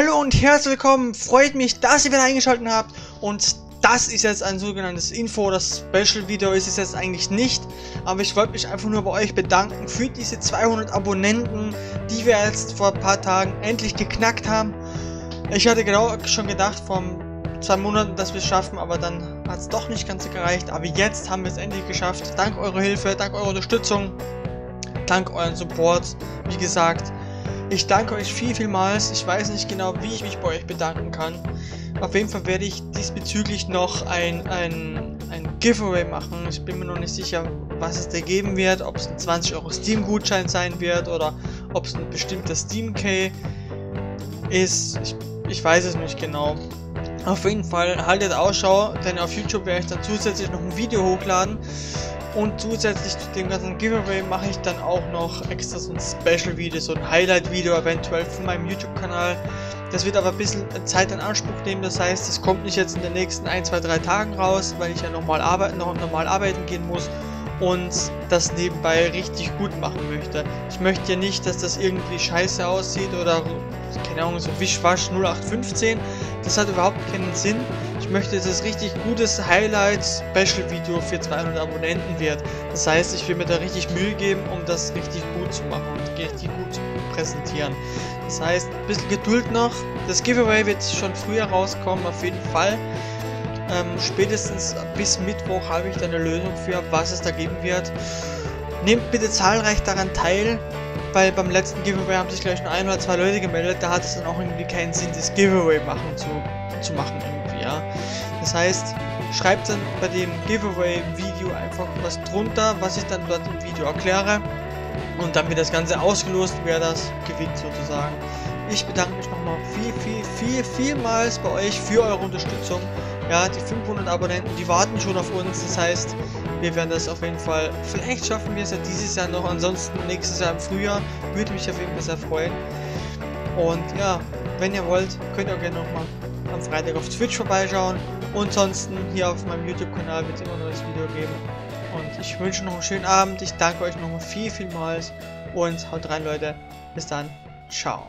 Hallo und herzlich willkommen, freut mich, dass ihr wieder eingeschaltet habt und das ist jetzt ein sogenanntes Info, das Special-Video ist es jetzt eigentlich nicht, aber ich wollte mich einfach nur bei euch bedanken für diese 200 Abonnenten, die wir jetzt vor ein paar Tagen endlich geknackt haben. Ich hatte genau schon gedacht vor 2 Monaten, dass wir es schaffen, aber dann hat es doch nicht ganz gereicht, aber jetzt haben wir es endlich geschafft, dank eurer Hilfe, dank eurer Unterstützung, dank euren Support, wie gesagt. Ich danke euch vielmals, ich weiß nicht genau, wie ich mich bei euch bedanken kann. Auf jeden Fall werde ich diesbezüglich noch ein Giveaway machen. Ich bin mir noch nicht sicher, was es da geben wird, ob es ein 20 € Steam-Gutschein sein wird oder ob es ein bestimmter Steam-Key ist. Ich weiß es nicht genau. Auf jeden Fall haltet Ausschau, denn auf YouTube werde ich dann zusätzlich noch ein Video hochladen. Und zusätzlich zu dem ganzen Giveaway mache ich dann auch noch extra so ein Special-Video, so ein Highlight-Video eventuell von meinem YouTube-Kanal. Das wird aber ein bisschen Zeit in Anspruch nehmen, das heißt, es kommt nicht jetzt in den nächsten 1, 2, 3 Tagen raus, weil ich ja noch normal arbeiten gehen muss und das nebenbei richtig gut machen möchte. Ich möchte ja nicht, dass das irgendwie scheiße aussieht oder, keine Ahnung, so Wischwasch 0815. Das hat überhaupt keinen Sinn. Ich möchte, dass es richtig gutes Highlight-Special-Video für 200 Abonnenten wird. Das heißt, ich will mir da richtig Mühe geben, um das richtig gut zu machen und richtig gut zu präsentieren. Das heißt, ein bisschen Geduld noch. Das Giveaway wird schon früher rauskommen, auf jeden Fall. Spätestens bis Mittwoch habe ich da eine Lösung für, was es da geben wird. Nehmt bitte zahlreich daran teil, weil beim letzten Giveaway haben sich gleich nur 1 oder 2 Leute gemeldet, da hat es dann auch irgendwie keinen Sinn, das Giveaway zu machen irgendwie, ja. Das heißt, schreibt dann bei dem Giveaway-Video einfach was drunter, was ich dann dort im Video erkläre und dann wird das Ganze ausgelost, wer das gewinnt sozusagen. Ich bedanke mich nochmal vielmals bei euch für eure Unterstützung. Ja, die 500 Abonnenten, die warten schon auf uns, das heißt, wir werden das auf jeden Fall, vielleicht schaffen wir es ja dieses Jahr noch, ansonsten nächstes Jahr im Frühjahr, würde mich auf jeden Fall sehr freuen. Und ja, wenn ihr wollt, könnt ihr auch gerne nochmal am Freitag auf Twitch vorbeischauen und sonst hier auf meinem YouTube-Kanal wird es immer ein neues Video geben. Und ich wünsche noch einen schönen Abend, ich danke euch nochmal vielmals und haut rein Leute, bis dann, ciao.